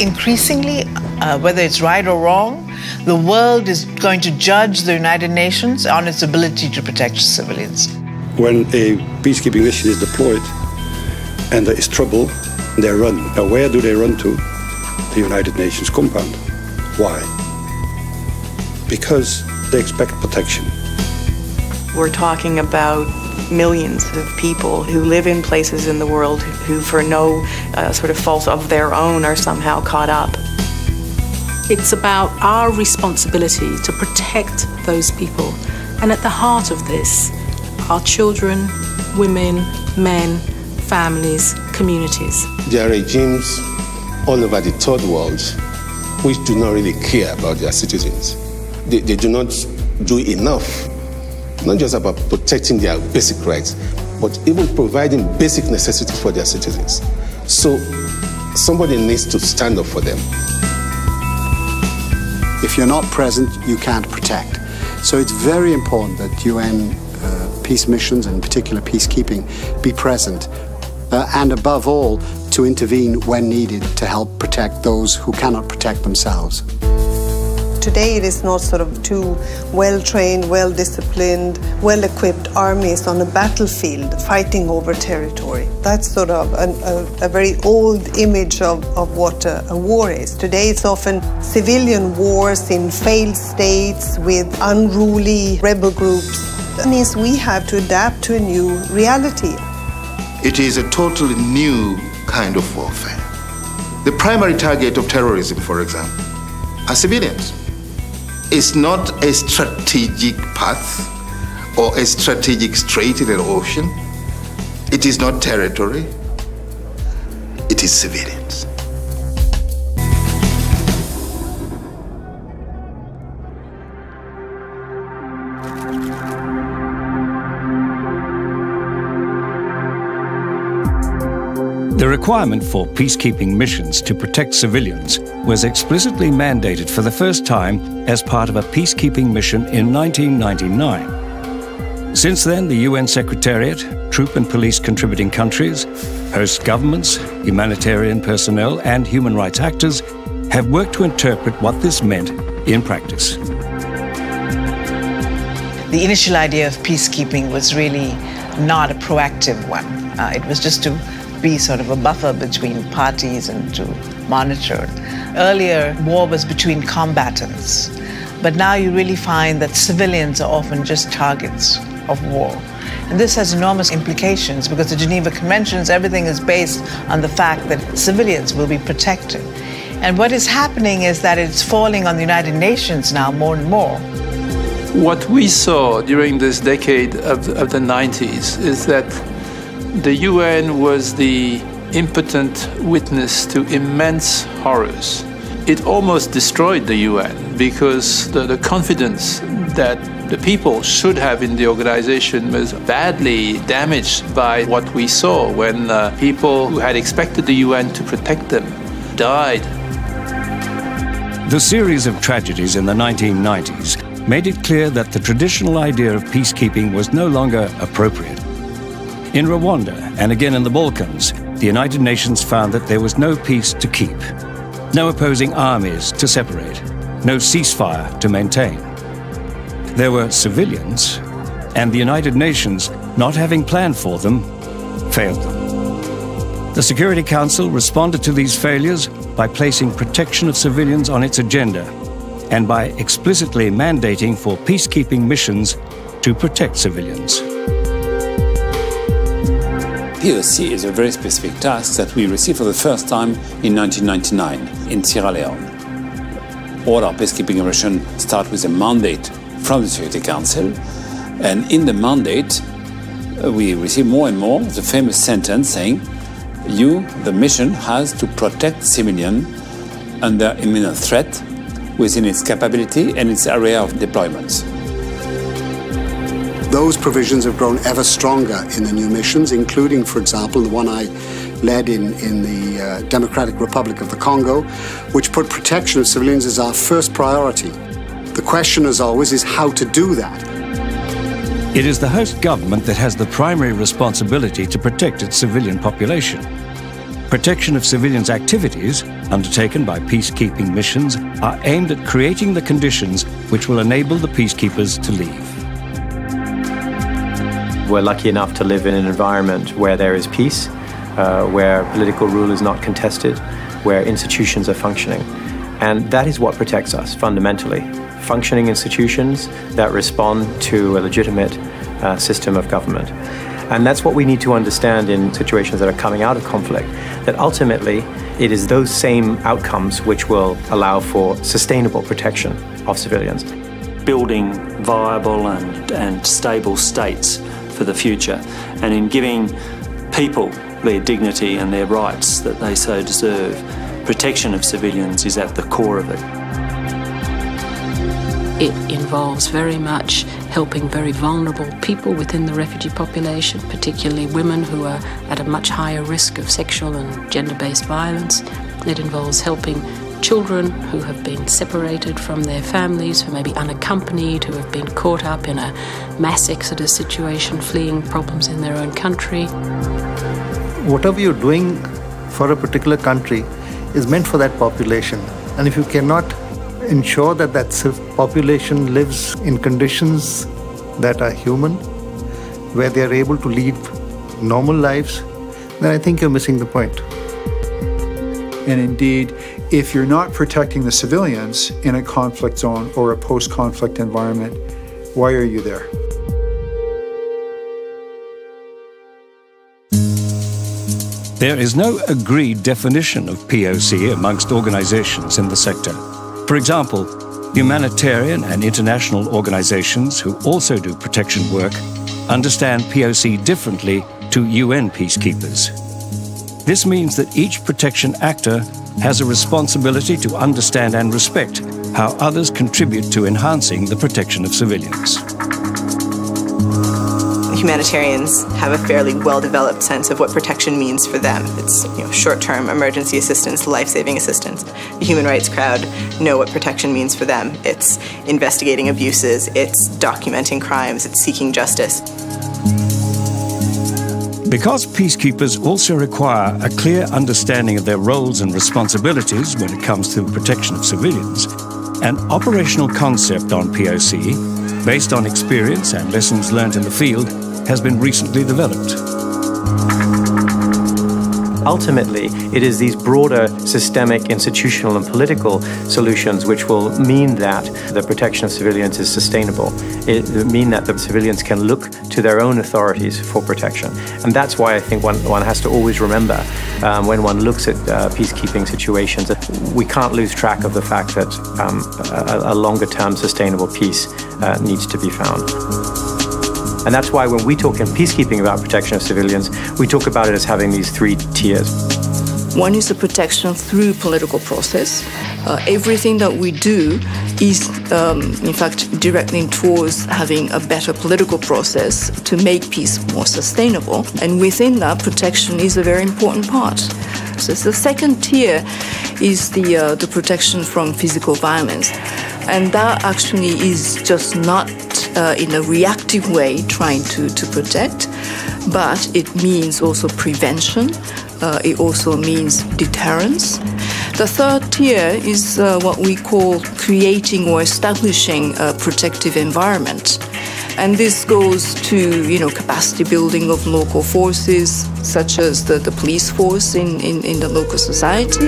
increasingly, whether it's right or wrong, the world is going to judge the United Nations on its ability to protect civilians. When a peacekeeping mission is deployed and there is trouble, they run. Now, where do they run to? The United Nations compound. Why? Because they expect protection. We're talking about millions of people who live in places in the world who, for no sort of fault of their own, are somehow caught up. It's about our responsibility to protect those people. And at the heart of this are children, women, men, families, communities. There are regimes all over the third world which do not really care about their citizens. They do not do enough, not just about protecting their basic rights, but even providing basic necessities for their citizens. So somebody needs to stand up for them. If you're not present, you can't protect. So it's very important that UN peace missions, and in particular peacekeeping, be present. And above all, to intervene when needed to help protect those who cannot protect themselves. Today it is not sort of two well-trained, well-disciplined, well-equipped armies on a battlefield fighting over territory. That's sort of a very old image of what a war is. Today it's often civilian wars in failed states with unruly rebel groups. That means we have to adapt to a new reality. It is a totally new kind of warfare. The primary target of terrorism, for example, are civilians. It's not a strategic path or a strategic strait in an ocean. It is not territory. It is civilians. The requirement for peacekeeping missions to protect civilians was explicitly mandated for the first time as part of a peacekeeping mission in 1999. Since then, the UN Secretariat, troop and police contributing countries, host governments, humanitarian personnel, and human rights actors have worked to interpret what this meant in practice. The initial idea of peacekeeping was really not a proactive one. It was just to be sort of a buffer between parties and to monitor. Earlier, war was between combatants, but now you really find that civilians are often just targets of war. And this has enormous implications because the Geneva Conventions, everything is based on the fact that civilians will be protected. And what is happening is that it's falling on the United Nations now more and more. What we saw during this decade of the 90s is that the UN was the impotent witness to immense horrors. It almost destroyed the UN because the confidence that the people should have in the organization was badly damaged by what we saw when people who had expected the UN to protect them died. The series of tragedies in the 1990s made it clear that the traditional idea of peacekeeping was no longer appropriate. In Rwanda, and again in the Balkans, the United Nations found that there was no peace to keep, no opposing armies to separate, no ceasefire to maintain. There were civilians, and the United Nations, not having planned for them, failed them. The Security Council responded to these failures by placing protection of civilians on its agenda and by explicitly mandating for peacekeeping missions to protect civilians. POC is a very specific task that we received for the first time in 1999 in Sierra Leone. All our peacekeeping missions start with a mandate from the Security Council, and in the mandate we receive more and more the famous sentence saying, "You, the mission, has to protect civilians under imminent threat within its capability and its area of deployments." Those provisions have grown ever stronger in the new missions, including, for example, the one I led in the Democratic Republic of the Congo, which put protection of civilians as our first priority. The question, as always, is how to do that. It is the host government that has the primary responsibility to protect its civilian population. Protection of civilians' activities, undertaken by peacekeeping missions, are aimed at creating the conditions which will enable the peacekeepers to leave. We're lucky enough to live in an environment where there is peace, where political rule is not contested, where institutions are functioning. And that is what protects us, fundamentally. Functioning institutions that respond to a legitimate system of government. And that's what we need to understand in situations that are coming out of conflict, that ultimately it is those same outcomes which will allow for sustainable protection of civilians. Building viable and stable states for the future, and in giving people their dignity and their rights that they so deserve, protection of civilians is at the core of it. It involves very much helping very vulnerable people within the refugee population, particularly women who are at a much higher risk of sexual and gender-based violence. It involves helping children who have been separated from their families, who may be unaccompanied, who have been caught up in a mass exodus situation, fleeing problems in their own country. Whatever you're doing for a particular country is meant for that population, and if you cannot ensure that that population lives in conditions that are human, where they are able to lead normal lives, then I think you're missing the point. And indeed, if you're not protecting the civilians in a conflict zone or a post-conflict environment, why are you there? There is no agreed definition of POC amongst organizations in the sector. For example, humanitarian and international organizations who also do protection work understand POC differently to UN peacekeepers. This means that each protection actor has a responsibility to understand and respect how others contribute to enhancing the protection of civilians. Humanitarians have a fairly well-developed sense of what protection means for them. It's short-term emergency assistance, life-saving assistance. The human rights crowd know what protection means for them. It's investigating abuses, it's documenting crimes, it's seeking justice. Because peacekeepers also require a clear understanding of their roles and responsibilities when it comes to the protection of civilians, an operational concept on POC, based on experience and lessons learned in the field, has been recently developed. Ultimately, it is these broader systemic, institutional and political solutions which will mean that the protection of civilians is sustainable. It will mean that the civilians can look to their own authorities for protection. And that's why I think one has to always remember when one looks at peacekeeping situations, we can't lose track of the fact that a longer-term sustainable peace needs to be found. And that's why when we talk in peacekeeping about protection of civilians, we talk about it as having these three tiers. One is the protection through political process. Everything that we do is, in fact, directly towards having a better political process to make peace more sustainable. And within that, protection is a very important part. So the second tier is the protection from physical violence. And that actually is just not in a reactive way trying to protect, but it means also prevention. It also means deterrence. The third tier is what we call creating or establishing a protective environment. And this goes to, capacity building of local forces, such as the police force in the local society.